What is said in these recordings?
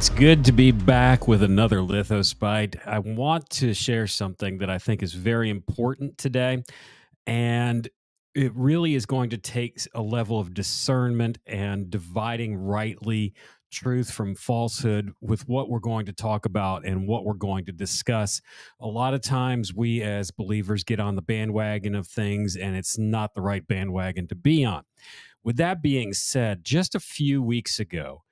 It's good to be back with another Lithospite. I want to share something that I think is very important today, and it really is going to take a level of discernment and dividing rightly truth from falsehood with what we're going to talk about and what we're going to discuss. A lot of times we as believers get on the bandwagon of things, and it's not the right bandwagon to be on. With that being said, just a few weeks ago,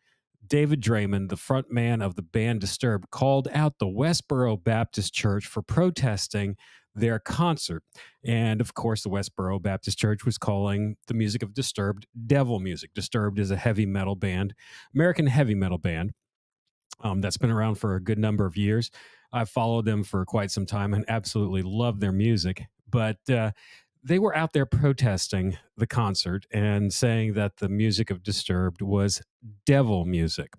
David Draiman, the front man of the band Disturbed, called out the Westboro Baptist Church for protesting their concert. And of course, the Westboro Baptist Church was calling the music of Disturbed devil music. Disturbed is a heavy metal band, American heavy metal band, that's been around for a good number of years. I've followed them for quite some time and absolutely love their music. But they were out there protesting the concert and saying that the music of Disturbed was devil music.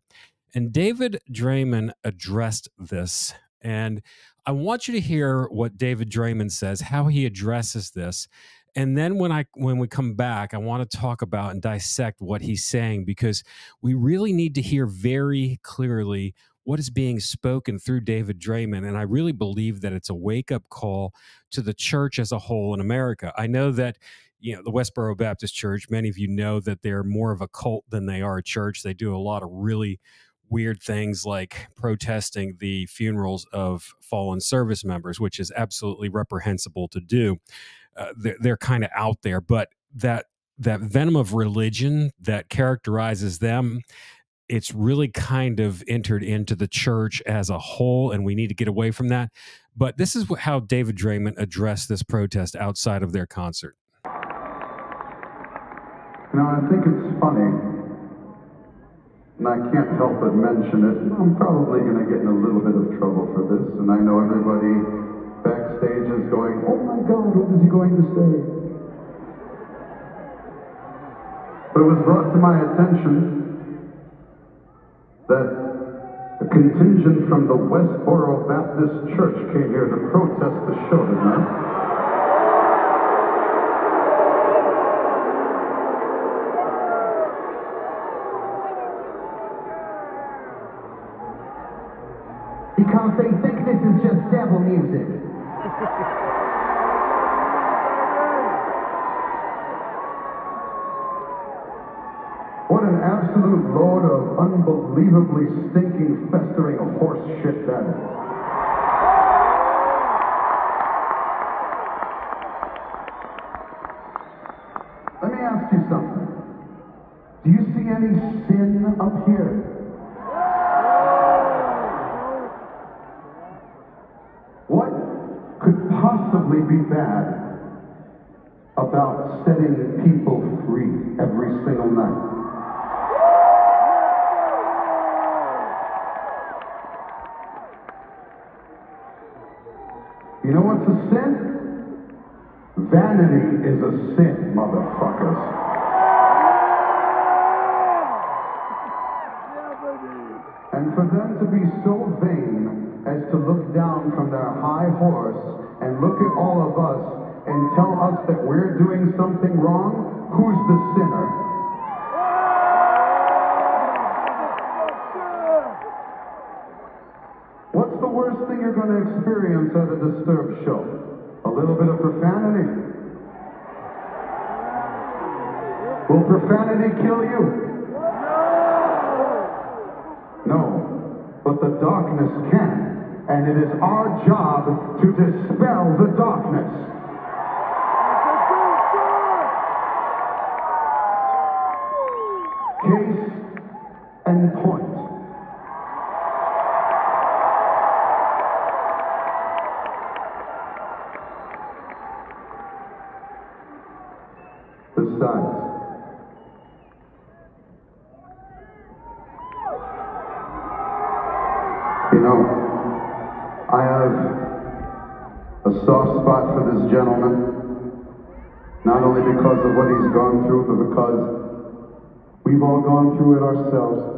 And David Draiman addressed this. And I want you to hear what David Draiman says, how he addresses this. And then when we come back, I want to talk about and dissect what he's saying, because we really need to hear very clearly what is being spoken through David Draiman. And I really believe that it's a wake-up call to the church as a whole in America. I know that, you know, the Westboro Baptist Church, many of you know that they're more of a cult than they are a church. They do a lot of really weird things like protesting the funerals of fallen service members, which is absolutely reprehensible to do. They're kind of out there, but that venom of religion that characterizes them, it's really kind of entered into the church as a whole, and we need to get away from that. But this is how David Draiman addressed this protest outside of their concert. Now, I think it's funny, and I can't help but mention it. I'm probably going to get in a little bit of trouble for this, and I know everybody backstage is going, "Oh my God, what is he going to say?" But it was brought to my attention that a contingent from the Westboro Baptist Church came here to protest the show tonight. Because they think this is just devil music. What an absolute load of unbelievably stinking, festering horse shit that is. Let me ask you something. Do you see any sin up here? What could possibly be bad about setting people free every single night? You know what's a sin? Vanity is a sin, motherfuckers. And for them to be so vain as to look down from their high horse and look at all of us and tell us that we're doing something wrong, who's the sinner? What's the worst thing you're going to experience at a Disturbed show? A little bit of profanity. Will profanity kill you? No, but the darkness can, and it is our job to dispel the darkness. Case and point. You know, I have a soft spot for this gentleman, not only because of what he's gone through, but because we've all gone through it ourselves.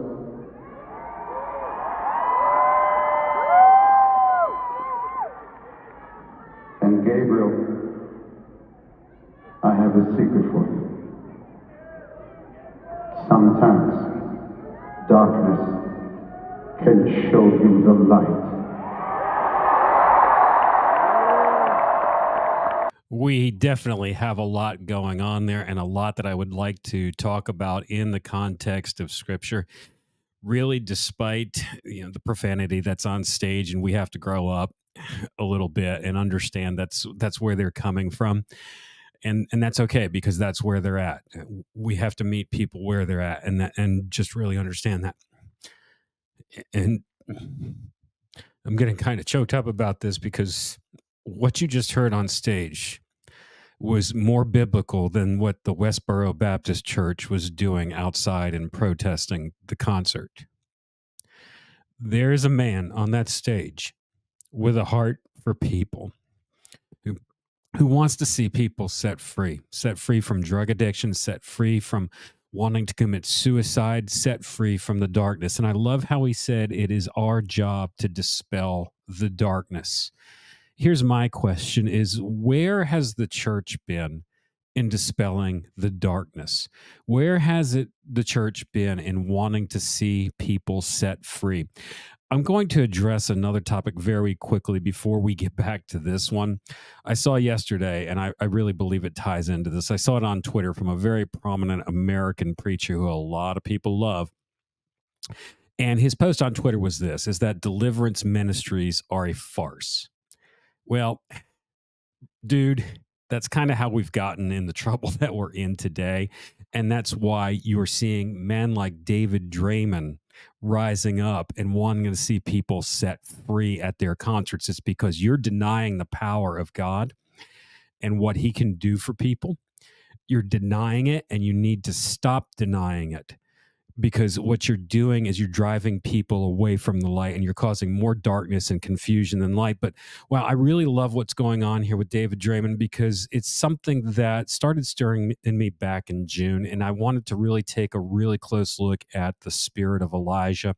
And Gabriel, I have a secret for you. Sometimes darkness show you the light. We definitely have a lot going on there, and a lot that I would like to talk about in the context of Scripture. Really, despite the profanity that's on stage, and we have to grow up a little bit and understand that's where they're coming from, and that's okay, because that's where they're at. We have to meet people where they're at, and just really understand that. And I'm getting kind of choked up about this, because what you just heard on stage was more biblical than what the Westboro Baptist Church was doing outside and protesting the concert. There is a man on that stage with a heart for people, who wants to see people set free from drug addiction, set free from wanting to commit suicide, set free from the darkness. And I love how he said it is our job to dispel the darkness. Here's my question is, where has the church been in dispelling the darkness? Where has the church been in wanting to see people set free? I'm going to address another topic very quickly before we get back to this one. I saw yesterday, and I really believe it ties into this. I saw it on Twitter from a very prominent American preacher who a lot of people love. And his post on Twitter was this, is that deliverance ministries are a farce. Well, dude, that's kind of how we've gotten in the trouble that we're in today. And that's why you're seeing men like David Draiman rising up and wanting to see people set free at their concerts. It's because you're denying the power of God and what he can do for people. You're denying it, and you need to stop denying it. Because what you're doing is you're driving people away from the light, and you're causing more darkness and confusion than light. But wow, I really love what's going on here with David Draiman, because it's something that started stirring in me back in June. And I wanted to really take a really close look at the spirit of Elijah,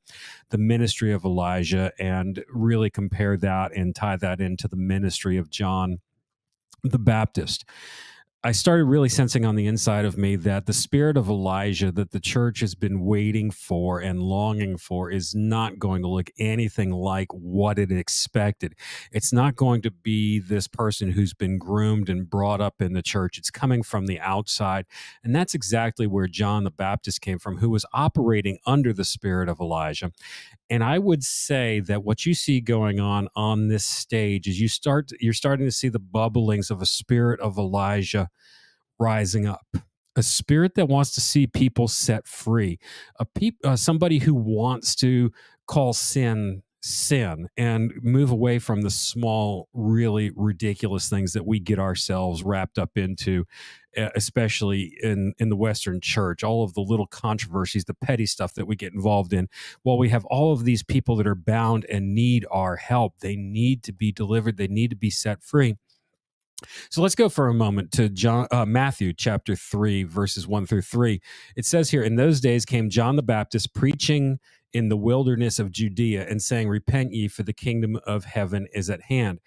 the ministry of Elijah, and really compare that and tie that into the ministry of John the Baptist. I started really sensing on the inside of me that the spirit of Elijah that the church has been waiting for and longing for is not going to look anything like what it expected. It's not going to be this person who's been groomed and brought up in the church. It's coming from the outside. And that's exactly where John the Baptist came from, who was operating under the spirit of Elijah. And I would say that what you see going on this stage is you're starting to see the bubblings of a spirit of Elijah rising up, a spirit that wants to see people set free, somebody who wants to call sin, sin, and move away from the small, really ridiculous things that we get ourselves wrapped up into, especially in the Western church, all of the little controversies, the petty stuff that we get involved in. While we have all of these people that are bound and need our help, they need to be delivered, they need to be set free. So let's go for a moment to Matthew chapter 3, verses 1 through 3. It says here, in those days came John the Baptist preaching in the wilderness of Judea and saying, repent ye, for the kingdom of heaven is at hand.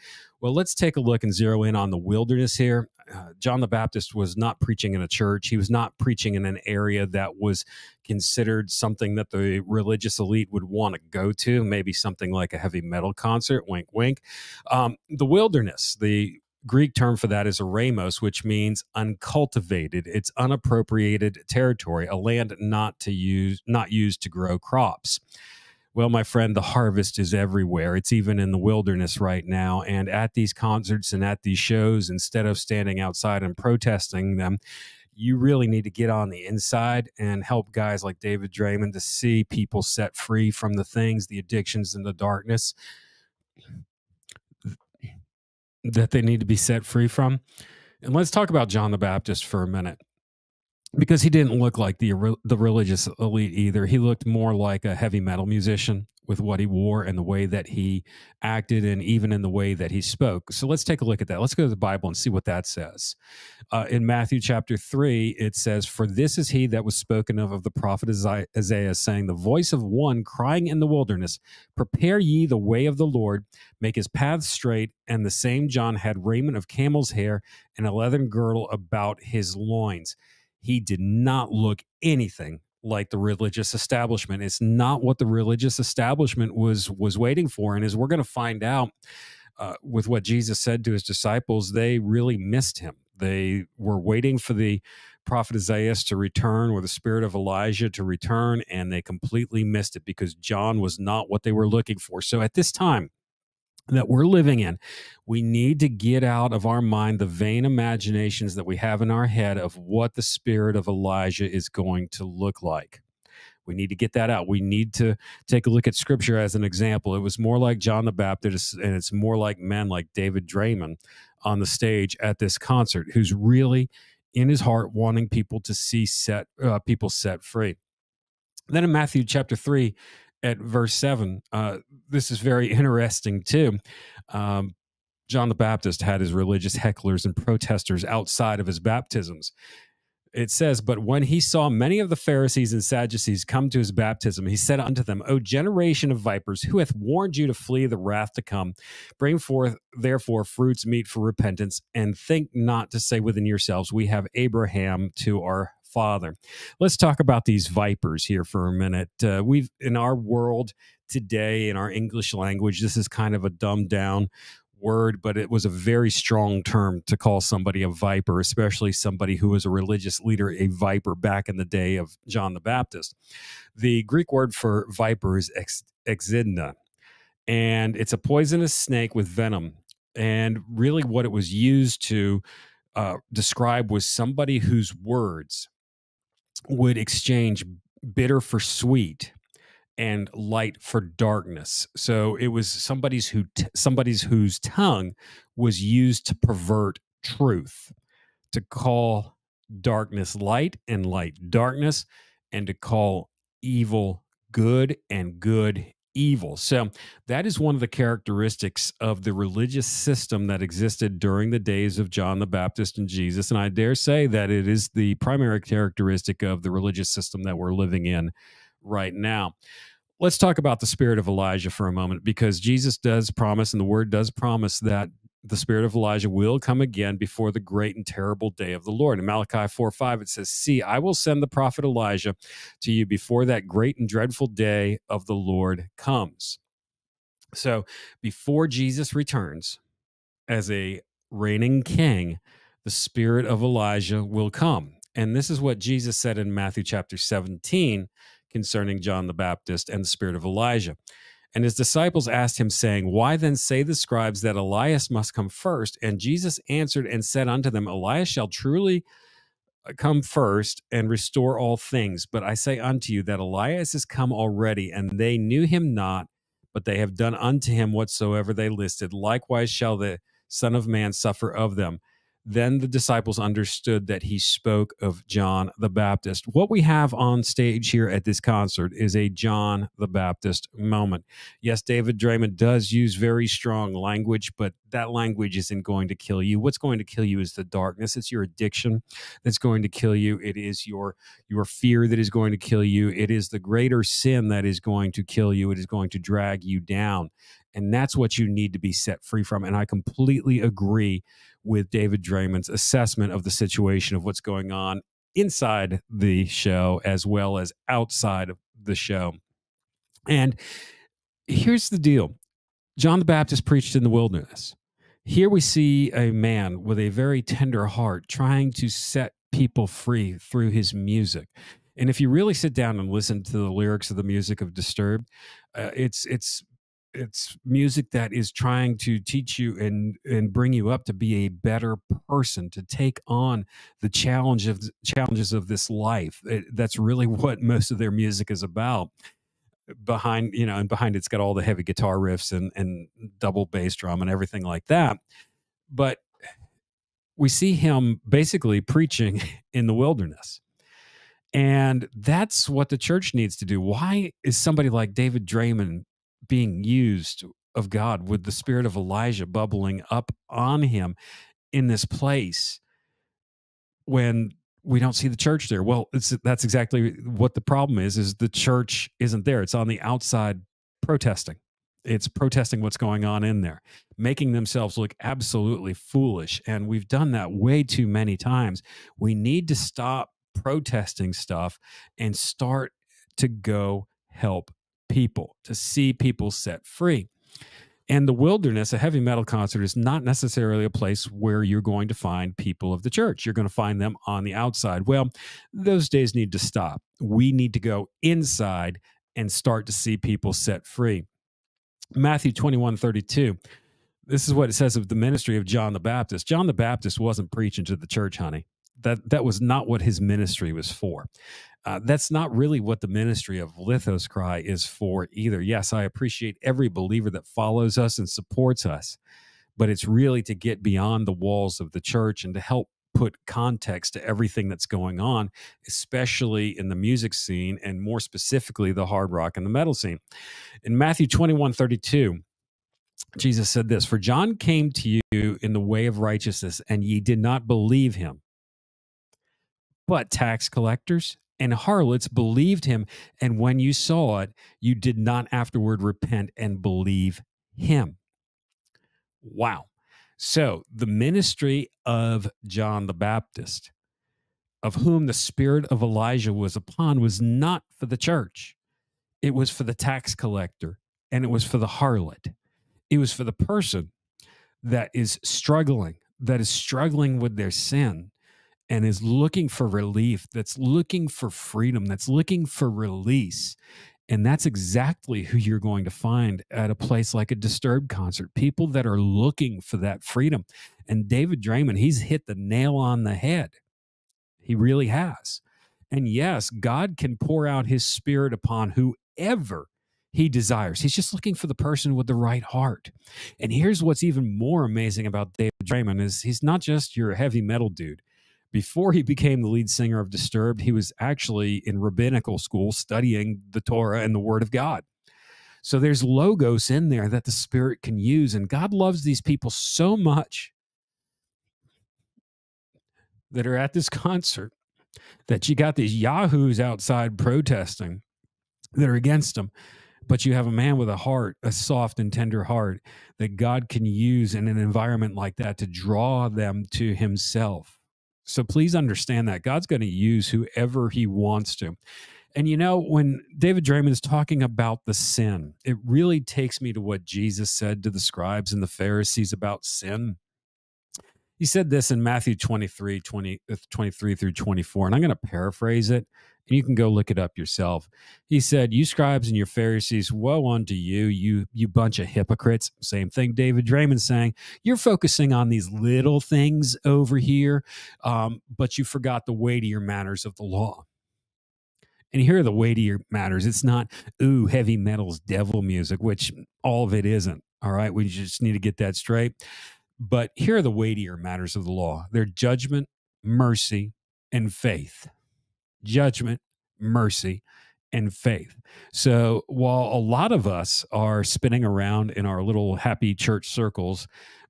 Well, let's take a look and zero in on the wilderness here. John the Baptist was not preaching in a church. He was not preaching in an area that was considered something that the religious elite would want to go to, maybe something like a heavy metal concert, wink, wink. The wilderness, the Greek term for that is eremos, which means uncultivated. It's unappropriated territory, a land not used to grow crops. Well, my friend, the harvest is everywhere. It's even in the wilderness right now. And at these concerts and at these shows, instead of standing outside and protesting them, you really need to get on the inside and help guys like David Draiman to see people set free from the things, the addictions, and the darkness that they need to be set free from. And let's talk about John the Baptist for a minute, because he didn't look like the religious elite either. He looked more like a heavy metal musician with what he wore and the way that he acted, and even in the way that he spoke. So let's take a look at that. Let's go to the Bible and see what that says. In Matthew chapter 3, it says, for this is he that was spoken of the prophet Isaiah, saying, the voice of one crying in the wilderness, prepare ye the way of the Lord, make his path straight. And the same John had raiment of camel's hair and a leathern girdle about his loins. He did not look anything like the religious establishment. It's not what the religious establishment was waiting for. And as we're going to find out with what Jesus said to his disciples, they really missed him. They were waiting for the prophet Isaiah to return or the spirit of Elijah to return, and they completely missed it because John was not what they were looking for. So at this time that we're living in, we need to get out of our mind the vain imaginations that we have in our head of what the spirit of Elijah is going to look like. We need to get that out. We need to take a look at Scripture as an example. It was more like John the Baptist, and it's more like men like David Draiman on the stage at this concert, who's really in his heart wanting people to see people set free. Then in Matthew chapter 3 at verse 7, this is very interesting too. John the Baptist had his religious hecklers and protesters outside of his baptisms. It says, "But when he saw many of the Pharisees and Sadducees come to his baptism, he said unto them, O generation of vipers, who hath warned you to flee the wrath to come? Bring forth, therefore, fruits meet for repentance, and think not to say within yourselves, we have Abraham to our father." Let's talk about these vipers here for a minute. We've in our world today, in our English language, this is kind of a dumbed down word, but it was a very strong term to call somebody a viper, especially somebody who was a religious leader, a viper back in the day of John the Baptist. The Greek word for viper is exidna, and it's a poisonous snake with venom. And really what it was used to describe was somebody whose words would exchange bitter for sweet and light for darkness. So it was somebody's whose tongue was used to pervert truth, to call darkness light and light darkness, and to call evil good and good evil. So that is one of the characteristics of the religious system that existed during the days of John the Baptist and Jesus. And I dare say that it is the primary characteristic of the religious system that we're living in right now. Let's talk about the spirit of Elijah for a moment, because Jesus does promise, and the word does promise, that the spirit of Elijah will come again before the great and terrible day of the Lord. In Malachi 4:5, it says, "See, I will send the prophet Elijah to you before that great and dreadful day of the Lord comes." So before Jesus returns as a reigning king, the spirit of Elijah will come. And this is what Jesus said in Matthew chapter 17, concerning John the Baptist and the spirit of Elijah. "And his disciples asked him, saying, Why then say the scribes that Elias must come first? And Jesus answered and said unto them, Elias shall truly come first and restore all things. But I say unto you that Elias is come already, and they knew him not, but they have done unto him whatsoever they listed. Likewise shall the Son of Man suffer of them." Then the disciples understood that he spoke of John the Baptist. What we have on stage here at this concert is a John the Baptist moment. Yes, David Draiman does use very strong language, but that language isn't going to kill you. What's going to kill you is the darkness. It's your addiction that's going to kill you. It is your fear that is going to kill you. It is the greater sin that is going to kill you. It is going to drag you down. And that's what you need to be set free from. And I completely agree with David Draiman's assessment of the situation of what's going on inside the show as well as outside of the show. And here's the deal. John the Baptist preached in the wilderness. Here we see a man with a very tender heart trying to set people free through his music. And if you really sit down and listen to the lyrics of the music of Disturbed, it's music that is trying to teach you and bring you up to be a better person, to take on the challenges of this life. That's really what most of their music is about. Behind, you know, and behind it's got all the heavy guitar riffs and double bass drum and everything like that. But we see him basically preaching in the wilderness. And that's what the church needs to do. Why is somebody like David Draiman being used of God with the spirit of Elijah bubbling up on him in this place when we don't see the church there? Well, that's exactly what the problem is the church isn't there. It's on the outside protesting. It's protesting what's going on in there, making themselves look absolutely foolish. And we've done that way too many times. We need to stop protesting stuff and start to go help people, to see people set free. And the wilderness, a heavy metal concert, is not necessarily a place where you're going to find people of the church. You're going to find them on the outside. Well, those days need to stop. We need to go inside and start to see people set free. Matthew 21:32. This is what it says of the ministry of John the Baptist. John the Baptist wasn't preaching to the church, honey. That was not what his ministry was for. That's not really what the ministry of Lithoscry is for either. Yes, I appreciate every believer that follows us and supports us, but it's really to get beyond the walls of the church and to help put context to everything that's going on, especially in the music scene and more specifically the hard rock and the metal scene. In Matthew 21:32, Jesus said this, "For John came to you in the way of righteousness, and ye did not believe him. But tax collectors and harlots believed him, and when you saw it, you did not afterward repent and believe him." Wow. So the ministry of John the Baptist, of whom the spirit of Elijah was upon, was not for the church. It was for the tax collector, and it was for the harlot. It was for the person that is struggling with their sin, and is looking for relief, that's looking for freedom, that's looking for release. And that's exactly who you're going to find at a place like a Disturbed concert, people that are looking for that freedom. And David Draiman, he's hit the nail on the head. He really has. And yes, God can pour out his spirit upon whoever he desires. He's just looking for the person with the right heart. And here's what's even more amazing about David Draiman is he's not just your heavy metal dude. Before he became the lead singer of Disturbed, he was actually in rabbinical school studying the Torah and the Word of God. So there's logos in there that the Spirit can use, and God loves these people so much that are at this concert that you got these yahoos outside protesting that are against him. But you have a man with a heart, a soft and tender heart, that God can use in an environment like that to draw them to himself. So please understand that God's going to use whoever he wants to. And you know, when David Draiman is talking about the sin, it really takes me to what Jesus said to the scribes and the Pharisees about sin. He said this in Matthew 23 through 24, and I'm going to paraphrase it, and you can go look it up yourself. He said, "You scribes and your Pharisees, woe unto you, you bunch of hypocrites." Same thing David Draiman saying. You're focusing on these little things over here, but you forgot the weightier matters of the law. And here are the weightier matters. It's not, ooh, heavy metal's devil music, which all of it isn't, all right? We just need to get that straight. But here are the weightier matters of the law. They're judgment, mercy, and faith. Judgment, mercy, and faith. So while a lot of us are spinning around in our little happy church circles,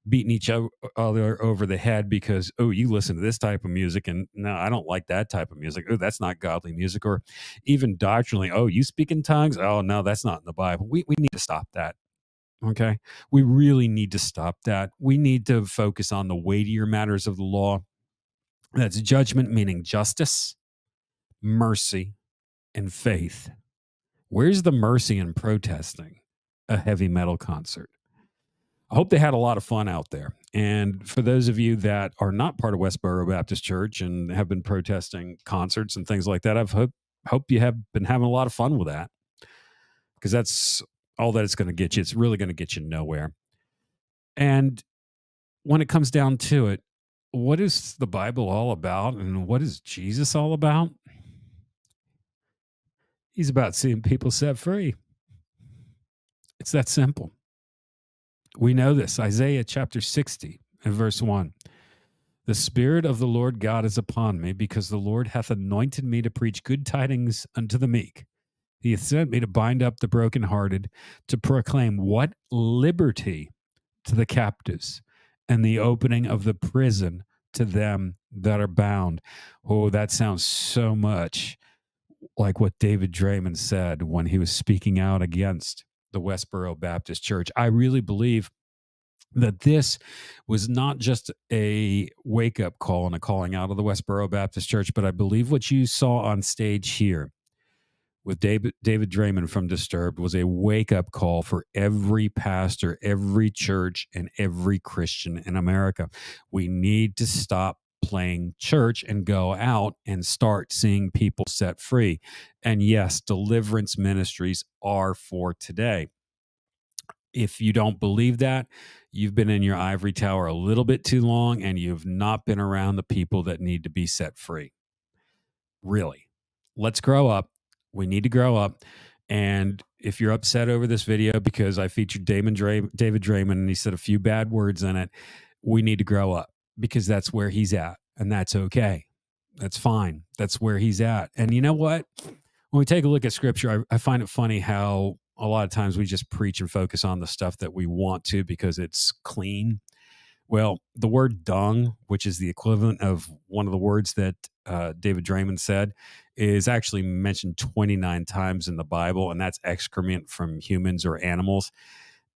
beating each other over the head because, oh, you listen to this type of music, and no, I don't like that type of music. Oh, that's not godly music. Or even doctrinally, oh, you speak in tongues? Oh, no, that's not in the Bible. We need to stop that. Okay, we really need to stop that. We need to focus on the weightier matters of the law. That's judgment, meaning justice, mercy, and faith. Where's the mercy in protesting a heavy metal concert? I hope they had a lot of fun out there. And for those of you that are not part of Westboro Baptist Church and have been protesting concerts and things like that, I hope you have been having a lot of fun with that, because that's all that it's going to get you. It's really going to get you nowhere. And when it comes down to it, what is the Bible all about, and what is Jesus all about? He's about seeing people set free. It's that simple. We know this. Isaiah chapter 60 and verse 1. "The Spirit of the Lord God is upon me, because the Lord hath anointed me to preach good tidings unto the meek. He hath sent me to bind up the brokenhearted, to proclaim" what? "Liberty to the captives, and the opening of the prison to them that are bound." Oh, that sounds so much like what David Draiman said when he was speaking out against the Westboro Baptist Church. I really believe that this was not just a wake-up call and a calling out of the Westboro Baptist Church, but I believe what you saw on stage here with David Draiman from Disturbed was a wake-up call for every pastor, every church, and every Christian in America. We need to stop playing church and go out and start seeing people set free. And yes, deliverance ministries are for today. If you don't believe that, you've been in your ivory tower a little bit too long and you've not been around the people that need to be set free. Really, let's grow up. We need to grow up. And if you're upset over this video because I featured David Draiman and he said a few bad words in it, we need to grow up because that's where he's at. And that's okay. That's fine. That's where he's at. And you know what? When we take a look at scripture, I find it funny how a lot of times we just preach and focus on the stuff that we want to because it's clean. Well, the word dung, which is the equivalent of one of the words that David Draiman said, is actually mentioned 29 times in the Bible, and that's excrement from humans or animals.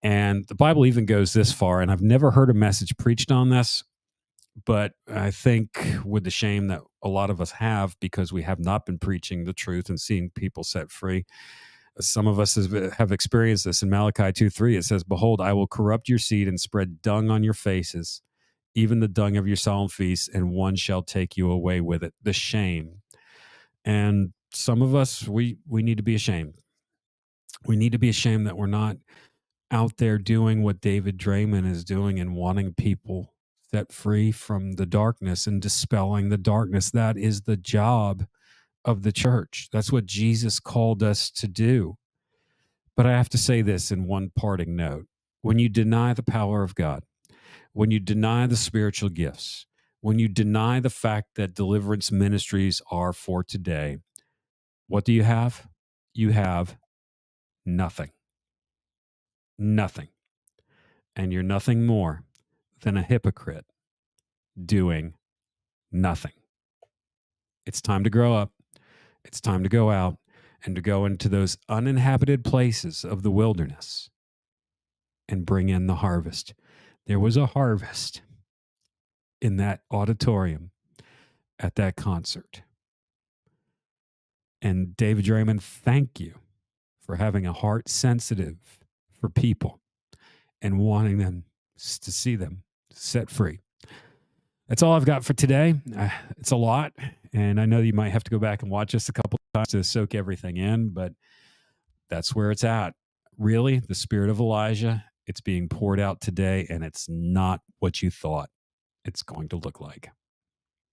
And the Bible even goes this far, and I've never heard a message preached on this, but I think with the shame that a lot of us have because we have not been preaching the truth and seeing people set free, some of us have experienced this. In Malachi 2:3, it says, "Behold, I will corrupt your seed and spread dung on your faces, even the dung of your solemn feasts, and one shall take you away with it." The shame. And some of us, we need to be ashamed. We need to be ashamed that we're not out there doing what David Draiman is doing and wanting people set free from the darkness and dispelling the darkness. That is the job of the church. That's what Jesus called us to do. But I have to say this in one parting note. When you deny the power of God, when you deny the spiritual gifts, when you deny the fact that deliverance ministries are for today, what do you have? You have nothing. Nothing. And you're nothing more than a hypocrite doing nothing. It's time to grow up. It's time to go out and to go into those uninhabited places of the wilderness and bring in the harvest. There was a harvest in that auditorium at that concert. And David Draiman, thank you for having a heart sensitive for people and wanting them to see them set free. That's all I've got for today. It's a lot, and I know you might have to go back and watch this a couple of times to soak everything in, but that's where it's at. Really, the spirit of Elijah, it's being poured out today, and it's not what you thought it's going to look like.